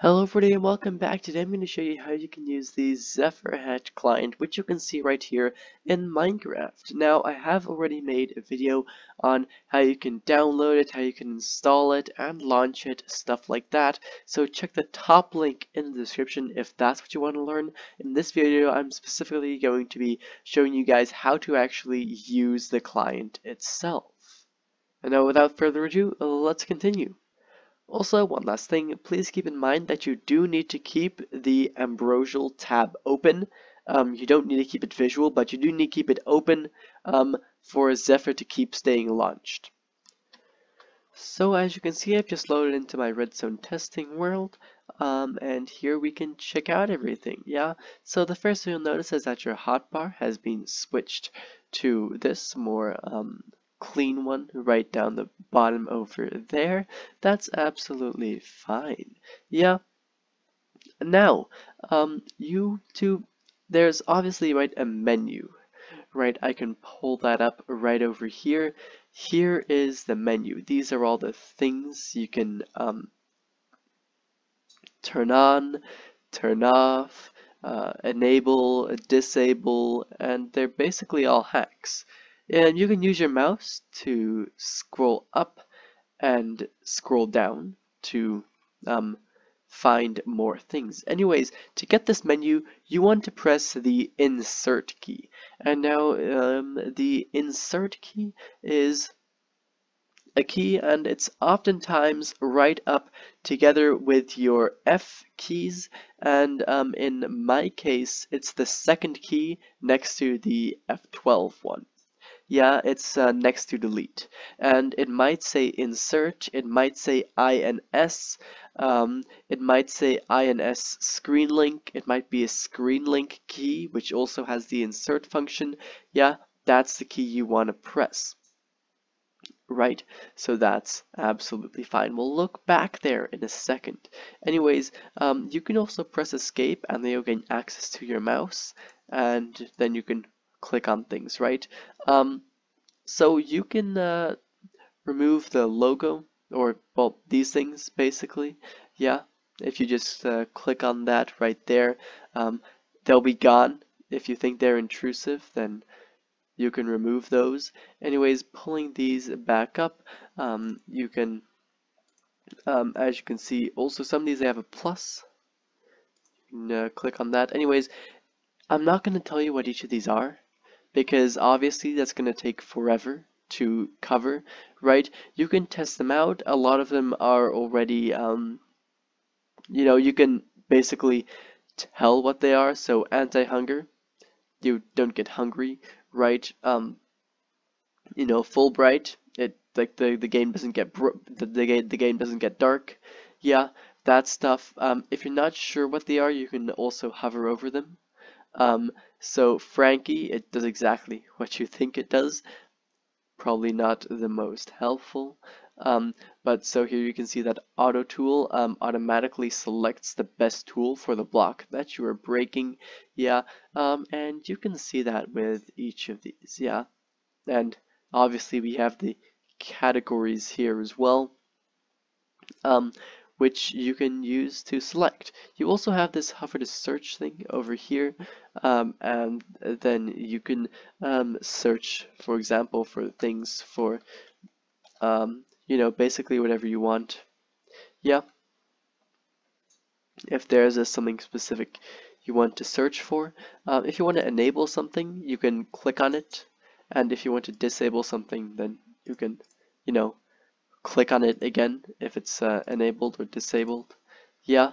Hello everybody and welcome back. Today I'm going to show you how you can use the Zephyr Hatch client, which you can see right here in Minecraft. Now I have already made a video on how you can download it, how you can install it and launch it, stuff like that. So check the top link in the description if that's what you want to learn. In this video I'm specifically going to be showing you guys how to actually use the client itself. And now without further ado, let's continue. Also, one last thing, please keep in mind that you do need to keep the Ambrosial tab open. You don't need to keep it visual, but you do need to keep it open for Zephyr to keep staying launched. So as you can see, I've just loaded into my Redstone testing world, and here we can check out everything, yeah? So the first thing you'll notice is that your hotbar has been switched to this more clean one right down the bottom over there. That's absolutely fine. Yeah. Now, there's obviously a menu, right? I can pull that up right over here. Here is the menu. These are all the things you can turn on, turn off, enable, disable, and they're basically all hacks. And you can use your mouse to scroll up and scroll down to find more things. Anyways, to get this menu, you want to press the insert key. And now the insert key is a key, and it's oftentimes right up together with your F keys, and in my case, it's the second key next to the F12 one. Yeah, it's next to delete, and it might say insert, it might say INS, it might say INS screen link, it might be a screen link key, which also has the insert function. Yeah, that's the key you want to press, right? So that's absolutely fine. We'll look back there in a second. Anyways, you can also press escape, and then you'll gain access to your mouse, and then you can click on things, right? So you can remove the logo, or well, these things basically, yeah, if you just click on that right there. They'll be gone. If you think they're intrusive, then you can remove those. Anyways, pulling these back up, you can, as you can see, also some of these, they have a plus. You can click on that. Anyways, I'm not going to tell you what each of these are, because obviously that's going to take forever to cover, right? You can test them out. A lot of them are already, you know, you can basically tell what they are. So anti-hunger, you don't get hungry, right? You know, Fulbright, it like the game doesn't get the game doesn't get dark, yeah, that stuff. If you're not sure what they are, you can also hover over them. So Frankie, it does exactly what you think it does. Probably not the most helpful. But so here you can see that auto tool automatically selects the best tool for the block that you are breaking. Yeah. And you can see that with each of these. Yeah. And obviously we have the categories here as well, which you can use to select. You also have this hover to search thing over here, and then you can search, for example, for things for, you know, basically whatever you want. Yeah. If there's something specific you want to search for. If you want to enable something, you can click on it. And if you want to disable something, then you can, you know, click on it again if it's enabled or disabled. Yeah.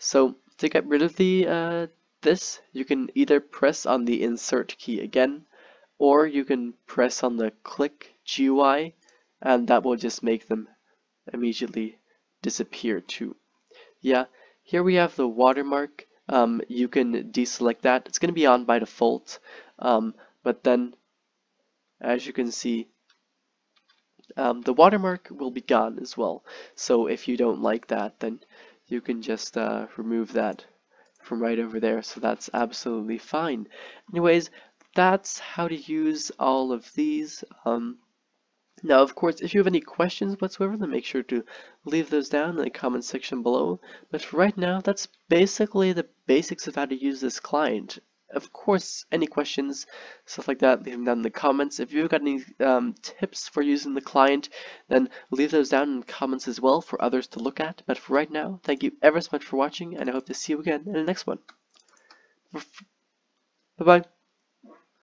So to get rid of the this, you can either press on the insert key again, or you can press on the click GUI, and that will just make them immediately disappear too. Yeah. Here we have the watermark. You can deselect that. It's going to be on by default, but then, as you can see, the watermark will be gone as well. So if you don't like that, then you can just remove that from right over there. So that's absolutely fine. Anyways, that's how to use all of these. Now, of course, if you have any questions whatsoever, then make sure to leave those down in the comment section below. But for right now, that's basically the basics of how to use this client. Of course, any questions, stuff like that, leave them down in the comments. If you've got any tips for using the client, then leave those down in the comments as well for others to look at. But for right now, thank you ever so much for watching, and I hope to see you again in the next one. Bye-bye.